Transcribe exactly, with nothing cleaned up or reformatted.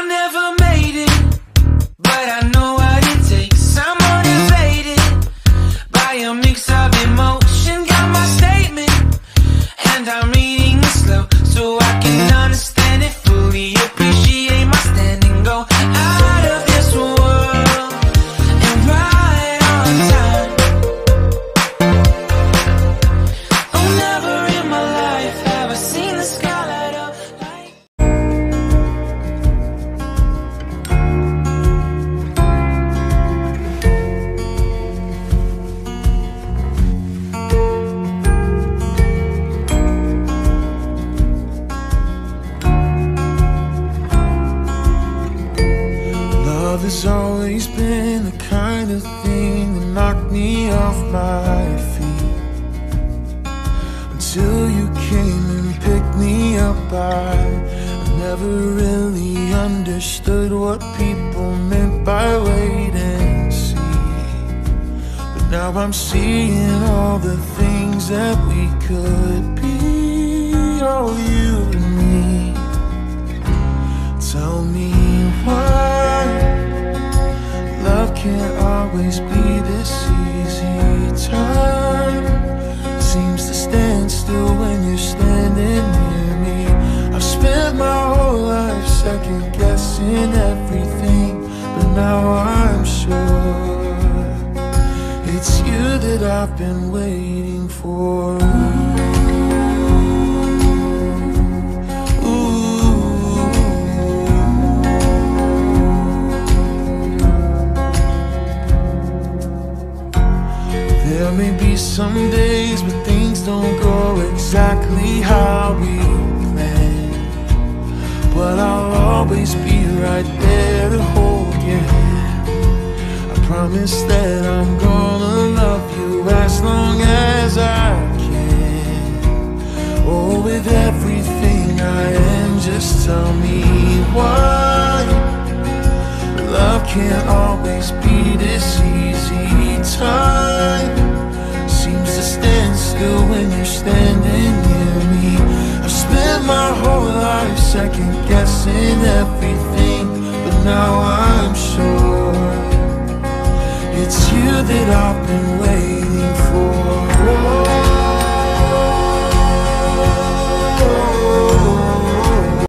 I never made it, but I know what it takes. I'm motivated by a mix of emotion. Got my statement, and I'm reading it slow, so I can understand it fully, appreciate my stand and go out of this world, and right on time. Oh, never in my life have I seen the sky light up like. Love has always been the kind of thing that knocked me off my feet, until you came and picked me up. I, I never really understood what people meant by wait and see, but now I'm seeing all the things that we could be, oh, you and me. Tell me why love can't always be this easy. Time seems to stand still when you're standing near me. I've spent my whole life second guessing everything, but now I'm sure it's you that I've been waiting for. There may be some days where things don't go exactly how we planned, but I'll always be right there to hold your hand. I promise that I'm gonna love you as long as I can. Oh, with everything I am, just tell me why love can't always be this easy. Time seems to stand still when you're standing near me. I've spent my whole life second guessing everything, but now I'm sure it's you that I've been waiting